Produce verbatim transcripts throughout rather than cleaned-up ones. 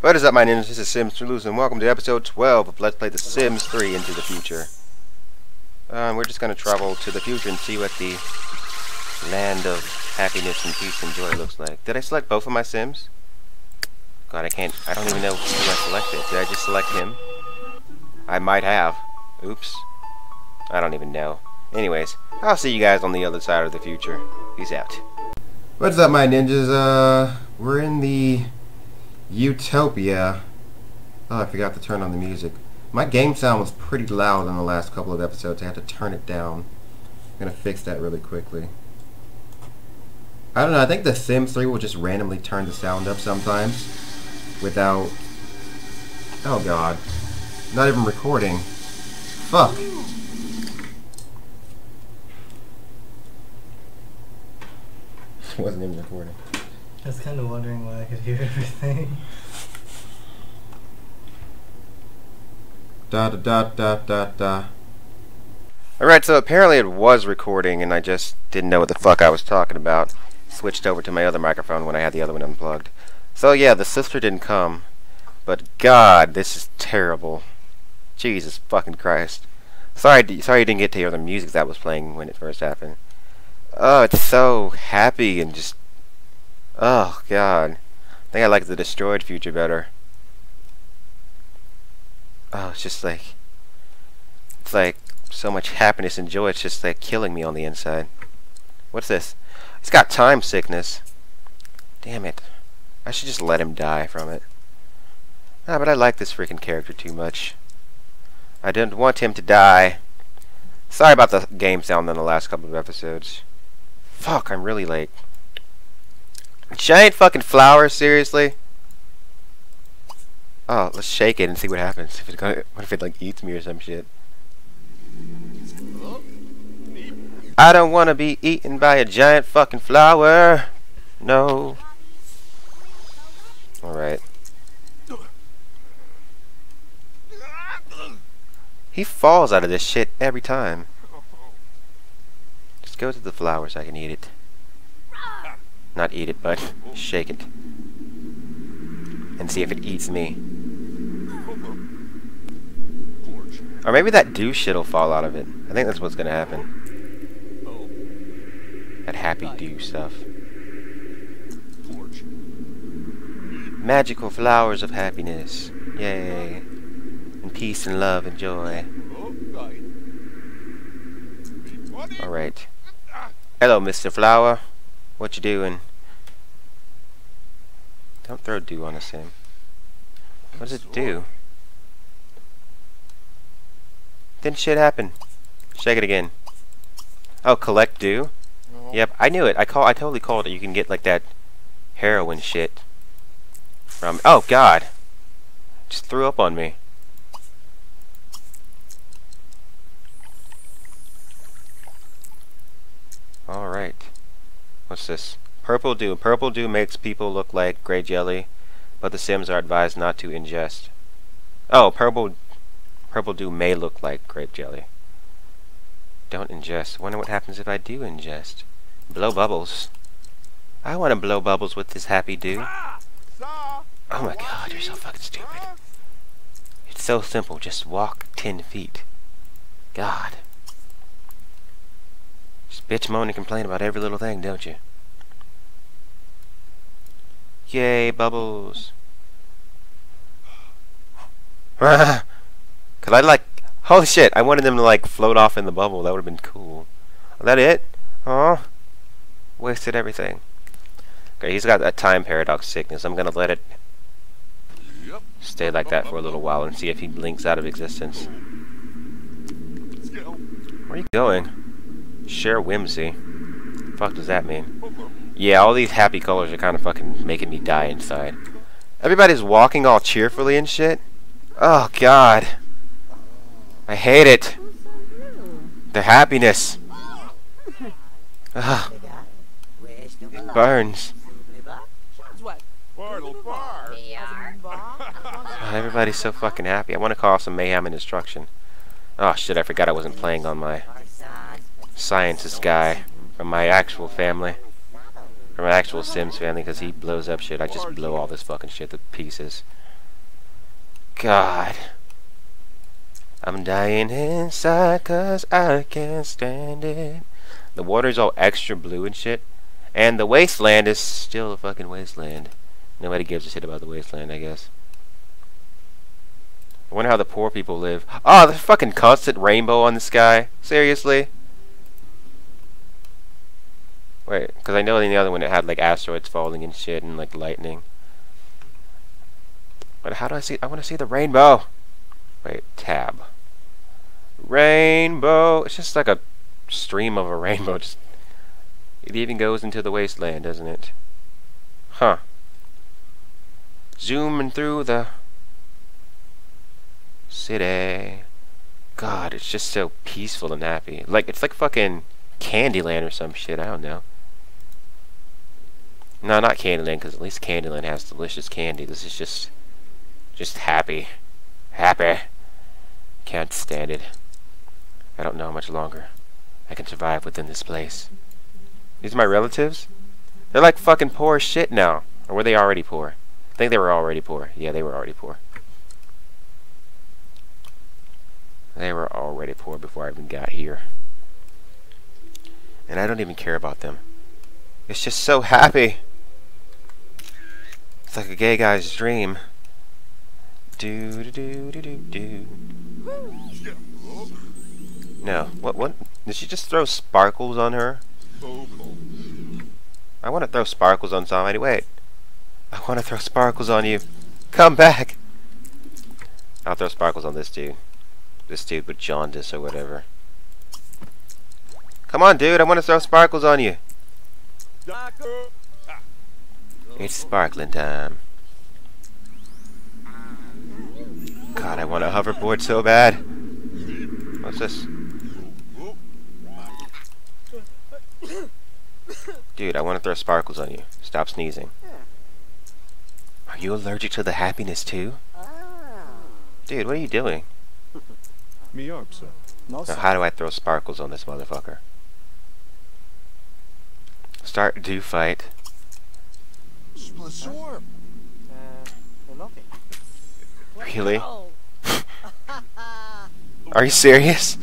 What is up, my ninjas? This is Sims three loser and welcome to episode twelve of Let's Play the Sims three into the future. Um, we're just going to travel to the future and see what the land of happiness and peace and joy looks like. Did I select both of my Sims? God, I can't... I don't even know who I selected. Did I just select him? I might have. Oops. I don't even know. Anyways, I'll see you guys on the other side of the future. Peace out. What's up, my ninjas? Uh, we're in the... Utopia. Oh, I forgot to turn on the music. My game sound was pretty loud in the last couple of episodes. I had to turn it down. I'm gonna fix that really quickly. I don't know, I think the Sims three will just randomly turn the sound up sometimes without... Oh god. Not even recording. Fuck. Wasn't even recording. I was kind of wondering why I could hear everything. Da da da da da da. Alright, so apparently it was recording and I just didn't know what the fuck I was talking about. Switched over to my other microphone when I had the other one unplugged. So yeah, the sister didn't come. But god, this is terrible. Jesus fucking Christ. Sorry, sorry you didn't get to hear the music that was playing when it first happened. Oh, it's so happy and just... Oh god, I think I like the destroyed future better. Oh, it's just like, it's like so much happiness and joy. It's just like killing me on the inside. What's this? It's got time sickness. Damn it! I should just let him die from it. Ah, but I like this freaking character too much. I didn't want him to die. Sorry about the game sound in the last couple of episodes. Fuck, I'm really late. Giant fucking flowers, seriously? Oh, let's shake it and see what happens. If it's gonna, what if it like eats me or some shit? I don't wanna be eaten by a giant fucking flower. No. Alright. He falls out of this shit every time. Just go to the flowers, I can eat it. Not eat it, but shake it. And see if it eats me. Or maybe that douche shit'll fall out of it. I think that's what's gonna happen. That happy dew stuff. Magical flowers of happiness. Yay. And peace and love and joy. Alright. Hello, Mister Flower. What you doing? Don't throw dew on us, Sim. What does it do? Didn't shit happen. Shake it again. Oh, collect dew? No. Yep, I knew it. I call. I totally called it. You can get like that heroin shit from... Oh, God! Just threw up on me. Alright. What's this? Purple dew. Purple dew makes people look like gray jelly, but the Sims are advised not to ingest. Oh, purple purple dew may look like grape jelly. Don't ingest. Wonder what happens if I do ingest. Blow bubbles. I want to blow bubbles with this happy dew. Oh my god, you're so fucking stupid. It's so simple. Just walk ten feet. God. Just bitch, moan, and complain about every little thing, don't you? Yay, bubbles! Cause I'd like... Holy shit, I wanted them to like float off in the bubble. That would have been cool. Is that it? Aw. Wasted everything. Okay, he's got that time paradox sickness. I'm gonna let it stay like that for a little while and see if he blinks out of existence. Where are you going? Share whimsy. Fuck does that mean? Yeah, all these happy colors are kind of fucking making me die inside. Everybody's walking all cheerfully and shit. Oh god, I hate it. The happiness. Ugh. It burns. Oh, everybody's so fucking happy. I want to cause some mayhem and destruction. Oh shit, I forgot I wasn't playing on my scientist guy from my actual family, from my actual Sims family, because he blows up shit. I just blow all this fucking shit to pieces. God. I'm dying inside cause I can't stand it. The water's all extra blue and shit. And the wasteland is still a fucking wasteland. Nobody gives a shit about the wasteland, I guess. I wonder how the poor people live. Oh, there's fucking constant rainbow on the sky. Seriously? Wait, because I know in the other one it had like asteroids falling and shit and like lightning. But how do I see? I want to see the rainbow. Wait, tab. Rainbow. It's just like a stream of a rainbow. Just, it even goes into the wasteland, doesn't it? Huh. Zooming through the city. God, it's just so peaceful and happy. Like, it's like fucking Candyland or some shit. I don't know. No, not Candyland, because at least Candyland has delicious candy. This is just... just happy. Happy. Can't stand it. I don't know how much longer I can survive within this place. These are my relatives? They're like fucking poor as shit now. Or were they already poor? I think they were already poor. Yeah, they were already poor. They were already poor before I even got here. And I don't even care about them. It's just so happy. It's like a gay guy's dream. Do do do do do do. No, what what? Did she just throw sparkles on her? I want to throw sparkles on somebody. Wait, I want to throw sparkles on you. Come back. I'll throw sparkles on this dude. This dude with jaundice or whatever. Come on, dude. I want to throw sparkles on you. It's sparkling time. God, I want a hoverboard so bad. What's this? Dude, I want to throw sparkles on you. Stop sneezing. Are you allergic to the happiness too? Dude, what are you doing? Now, how do I throw sparkles on this motherfucker? Start do fight. Really? Are you serious?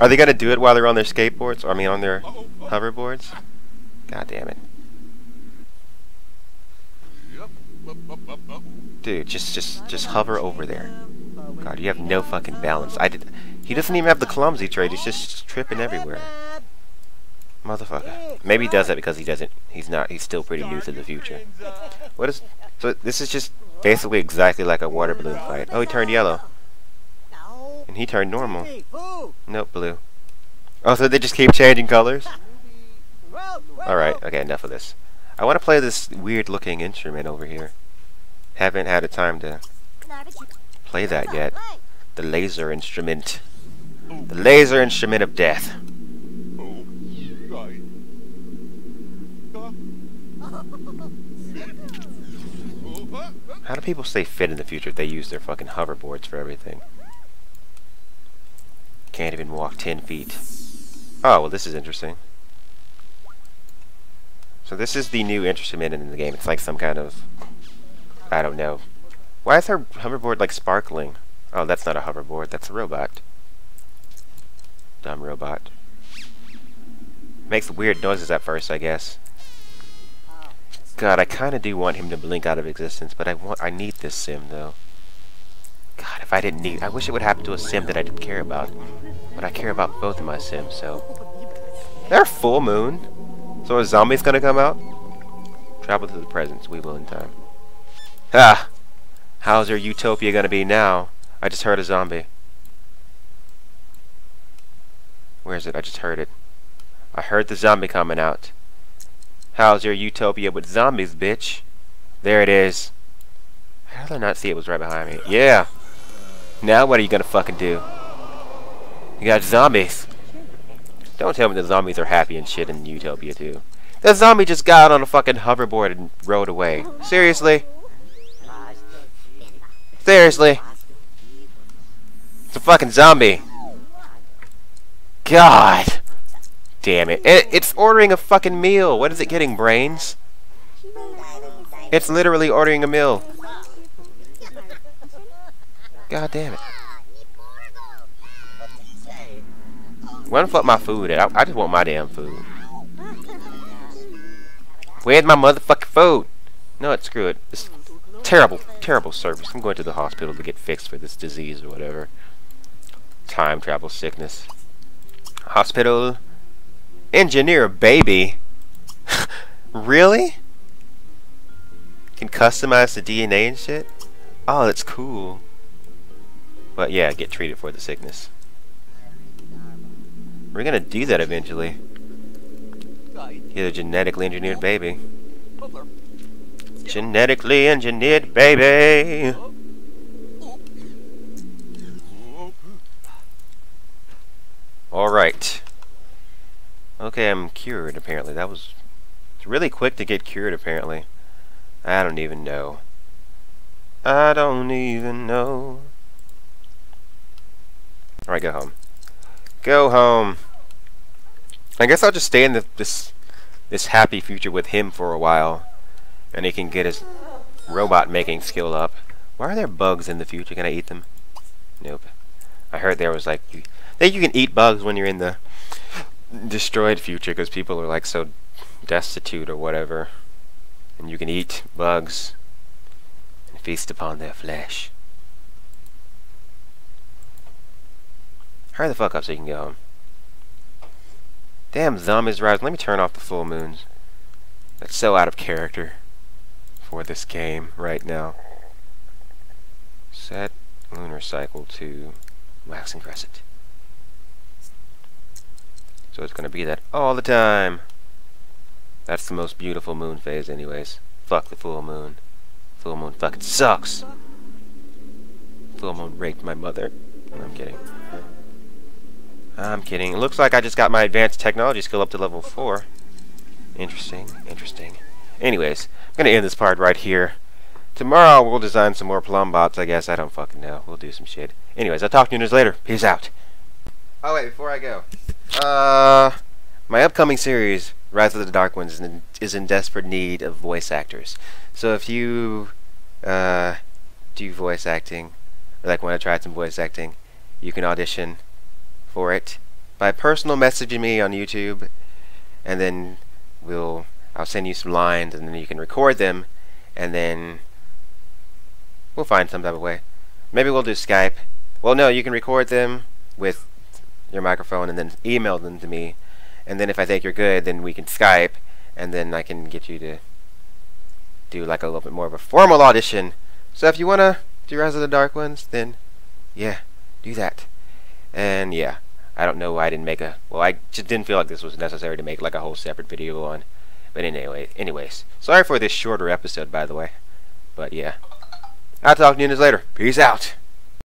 Are they gonna do it while they're on their skateboards? Or, I mean, on their hoverboards? God damn it. Dude, just, just, just hover over there. God, you have no fucking balance. I did. He doesn't even have the clumsy trait. He's just tripping everywhere. Motherfucker. Maybe he does that because he doesn't. He's not. He's still pretty new to the future. What is? So this is just basically exactly like a water balloon fight. Oh, he turned yellow. And he turned normal. Nope, blue. Oh, so they just keep changing colors? Alright, okay, enough of this. I want to play this weird-looking instrument over here. Haven't had a time to play that yet. The laser instrument. The laser instrument of death. How do people stay fit in the future if they use their fucking hoverboards for everything? Can't even walk ten feet. Oh, well, this is interesting. So this is the new instrument in the game. It's like some kind of... I don't know. Why is her hoverboard like sparkling? Oh, that's not a hoverboard. That's a robot. Dumb robot. Makes weird noises at first, I guess. God, I kind of do want him to blink out of existence, but I want, I need this Sim, though. God, if I didn't need... I wish it would happen to a Sim that I didn't care about. But I care about both of my Sims, so... They're full moon! So a zombie's gonna come out? Travel to the present, we will in time. Ha! Ah, how's your utopia gonna be now? I just heard a zombie. Where is it? I just heard it. I heard the zombie coming out. How's your utopia with zombies, bitch? There it is. How did I not see it was right behind me? Yeah! Now what are you gonna fucking do? You got zombies. Don't tell me the zombies are happy and shit in Utopia too. That zombie just got on a fucking hoverboard and rode away. Seriously? Seriously? It's a fucking zombie. God! Damn it. it. It's ordering a fucking meal. What is it getting, brains? It's literally ordering a meal. God damn it. Where the fuck my food at? I, I just want my damn food. Where's my motherfucking food? No, it's screw it. It's terrible, terrible service. I'm going to the hospital to get fixed for this disease or whatever. Time travel sickness. Hospital. Engineer baby. Really? Can customize the D N A and shit? Oh, that's cool. But yeah, get treated for the sickness. We're gonna do that eventually. Get a genetically engineered baby. Genetically engineered baby! Alright. Okay, I'm cured apparently. That was it's really quick to get cured apparently. I don't even know. I don't even know. Alright, go home. Go home. I guess I'll just stay in the, this this happy future with him for a while, and he can get his robot making skill up. Why are there bugs in the future? Can I eat them? Nope. I heard there was like you, that you can eat bugs when you're in the destroyed future because people are like so destitute or whatever, and you can eat bugs and feast upon their flesh. Hurry the fuck up so you can go home. Damn zombies rise. Let me turn off the full moons. That's so out of character for this game right now. Set lunar cycle to waxing crescent. So it's gonna be that all the time. That's the most beautiful moon phase anyways. Fuck the full moon. Full moon fucking sucks. Full moon raped my mother. No, I'm kidding. I'm kidding. It looks like I just got my advanced technology skill up to level four. Interesting, interesting. Anyways, I'm gonna end this part right here. Tomorrow we'll design some more plumb bots, I guess. I don't fucking know. We'll do some shit. Anyways, I'll talk to you guys later. Peace out. Oh wait, before I go. Uh, my upcoming series, Rise of the Dark Ones, is in, is in desperate need of voice actors. So if you uh, do voice acting, or like want to try some voice acting, you can audition for it by personal messaging me on YouTube, and then we'll I'll send you some lines, and then you can record them, and then we'll find some type of way. Maybe we'll do Skype. Well, no, you can record them with your microphone and then email them to me, and then if I think you're good, then we can Skype, and then I can get you to do like a little bit more of a formal audition. So if you wanna do Rise of the Dark Ones, then yeah, do that. And yeah, I don't know why I didn't make a, well, I just didn't feel like this was necessary to make like a whole separate video on, but anyway, anyways, sorry for this shorter episode, by the way, but yeah, I'll talk to you guys later. Peace out.